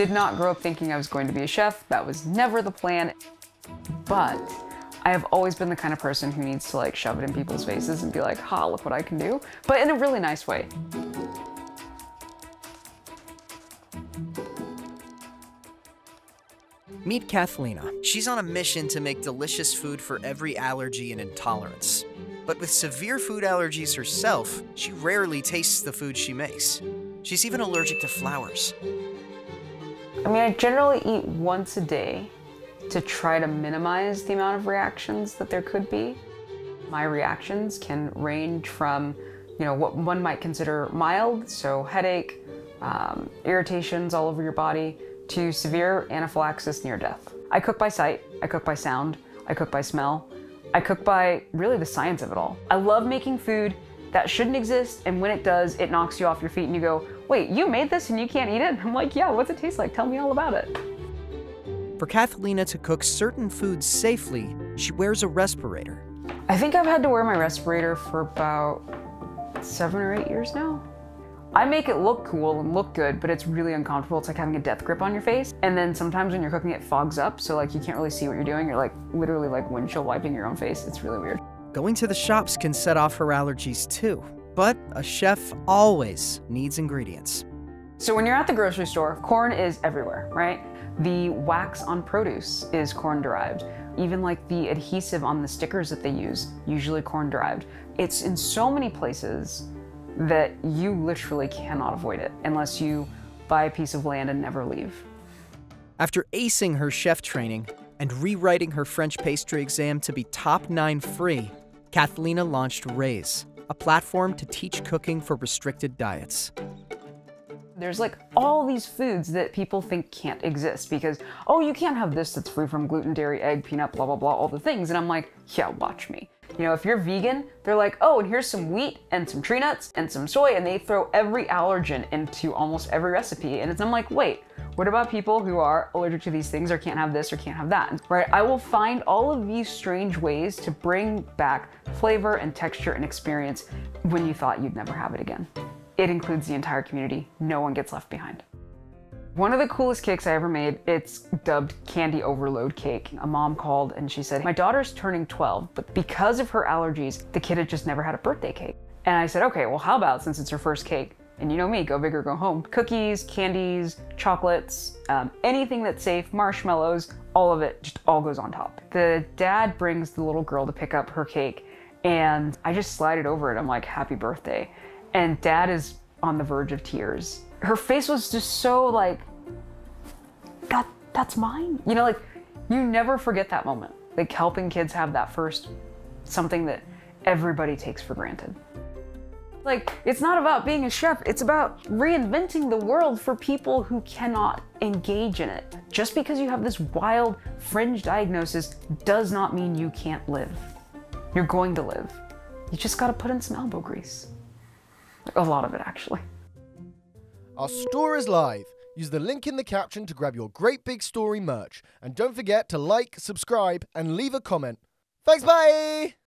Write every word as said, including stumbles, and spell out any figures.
Did not grow up thinking I was going to be a chef. That was never the plan. But I have always been the kind of person who needs to like shove it in people's faces and be like, ha, look what I can do, but in a really nice way. Meet Kathlena. She's on a mission to make delicious food for every allergy and intolerance. But with severe food allergies herself, she rarely tastes the food she makes. She's even allergic to flowers. I mean, I generally eat once a day to try to minimize the amount of reactions that there could be. My reactions can range from, you know, what one might consider mild, so headache, um, irritations all over your body, to severe anaphylaxis, near death. I cook by sight, I cook by sound, I cook by smell, I cook by really the science of it all. I love making food that shouldn't exist, and when it does, it knocks you off your feet and you go, wait, you made this and you can't eat it? I'm like, yeah, what's it taste like? Tell me all about it. For Kathlena to cook certain foods safely, she wears a respirator. I think I've had to wear my respirator for about seven or eight years now. I make it look cool and look good, but it's really uncomfortable. It's like having a death grip on your face. And then sometimes when you're cooking, it fogs up, so like you can't really see what you're doing. You're like literally like windshield wiping your own face. It's really weird. Going to the shops can set off her allergies too, but a chef always needs ingredients. So when you're at the grocery store, corn is everywhere, right? The wax on produce is corn derived. Even like the adhesive on the stickers that they use, usually corn derived. It's in so many places that you literally cannot avoid it unless you buy a piece of land and never leave. After acing her chef training and rewriting her French pastry exam to be top nine free, Kathlena launched RAISE, a platform to teach cooking for restricted diets. There's like all these foods that people think can't exist because, oh, you can't have this that's free from gluten, dairy, egg, peanut, blah, blah, blah, all the things. And I'm like, yeah, watch me. You know, if you're vegan, they're like, oh, and here's some wheat and some tree nuts and some soy, and they throw every allergen into almost every recipe. And it's, I'm like, wait, what about people who are allergic to these things or can't have this or can't have that, right? I will find all of these strange ways to bring back flavor and texture and experience when you thought you'd never have it again. It includes the entire community. No one gets left behind. One of the coolest cakes I ever made, it's dubbed Candy Overload Cake. A mom called and she said, my daughter's turning twelve, but because of her allergies, the kid had just never had a birthday cake. And I said, okay, well, how about, since it's her first cake, and you know me, go big or go home, cookies, candies, chocolates, um, anything that's safe, marshmallows, all of it just all goes on top. The dad brings the little girl to pick up her cake and I just slide it over it. I'm like, happy birthday. And dad is on the verge of tears. Her face was just so like, that, that's mine. You know, like you never forget that moment. Like helping kids have that first something that everybody takes for granted. Like, it's not about being a chef, it's about reinventing the world for people who cannot engage in it. Just because you have this wild fringe diagnosis does not mean you can't live. You're going to live. You just gotta put in some elbow grease. A lot of it, actually. Our store is live. Use the link in the caption to grab your Great Big Story merch. And don't forget to like, subscribe, and leave a comment. Thanks, bye!